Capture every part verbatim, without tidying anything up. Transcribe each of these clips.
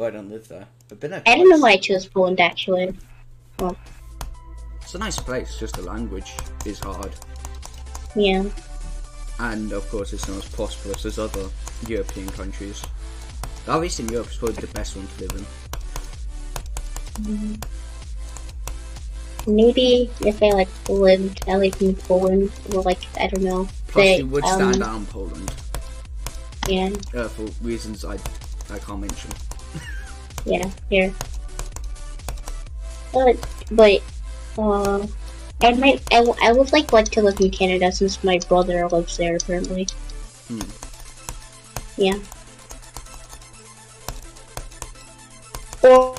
But I don't live there. I've been there twice. Enumerator is spawned actually. Oh. It's a nice place, just the language is hard. Yeah. And of course it's not as prosperous as other European countries. At least in Europe it's probably the best one to live in. Maybe if I like lived, I lived in Poland, or like, I don't know. Plus they, you would stand um, out in Poland. Yeah. Uh, for reasons I I can't mention. Yeah, yeah. But, but, uh, I might, I, I would like, like to live in Canada since my brother lives there apparently. Hmm. Yeah. Or,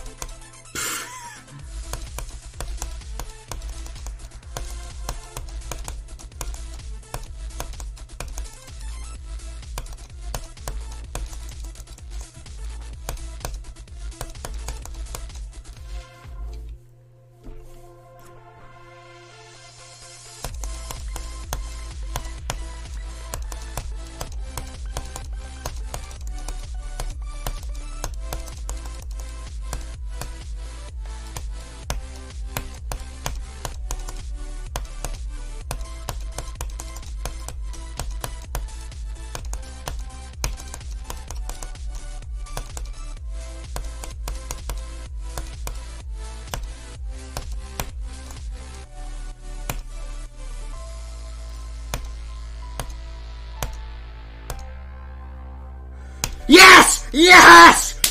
yes! Yes!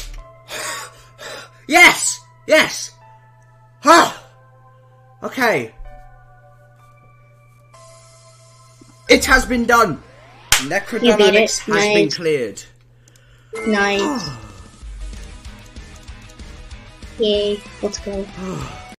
Yes! Yes! Huh! Okay. It has been done! NecroDynamix has nice. been cleared. Nice. Yay, let's go.